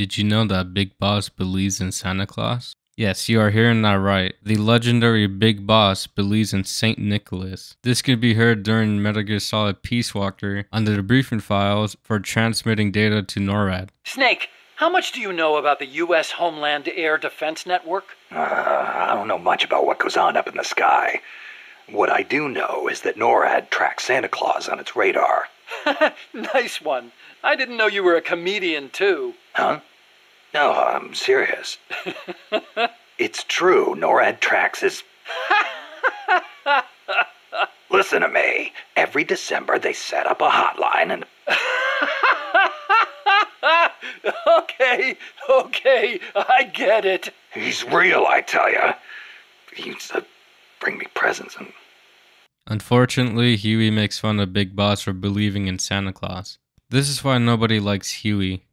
Did you know that Big Boss believes in Santa Claus? Yes, you are hearing that right. The legendary Big Boss believes in St. Nicholas. This could be heard during Metal Gear Solid Peace Walker under the briefing files for transmitting data to NORAD. Snake, how much do you know about the U.S. Homeland Air Defense Network? I don't know much about what goes on up in the sky. What I do know is that NORAD tracks Santa Claus on its radar. Nice one. I didn't know you were a comedian, too. Huh? No, I'm serious. It's true. NORAD tracks his... Listen to me. Every December, they set up a hotline and... Okay, I get it. He's real, I tell ya. He used to bring me presents and... Unfortunately, Huey makes fun of Big Boss for believing in Santa Claus. This is why nobody likes Huey.